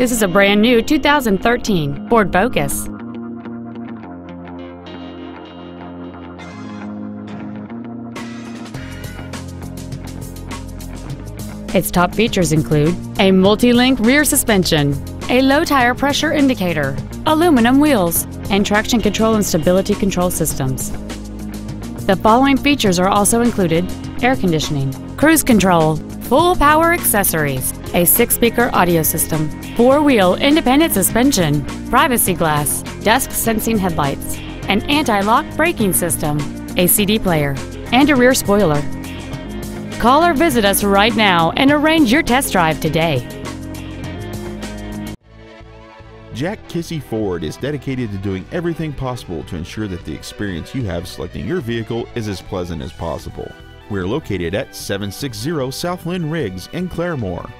This is a brand new 2013 Ford Focus. Its top features include a multi-link rear suspension, a low tire pressure indicator, aluminum wheels, and traction control and stability control systems. The following features are also included: air conditioning, cruise control, full power accessories, a 6-speaker audio system, 4-wheel independent suspension, privacy glass, dusk sensing headlights, an anti-lock braking system, a CD player, and a rear spoiler. Call or visit us right now and arrange your test drive today. Jack Kissee Ford is dedicated to doing everything possible to ensure that the experience you have selecting your vehicle is as pleasant as possible. We're located at 760 South Lynn Riggs in Claremore.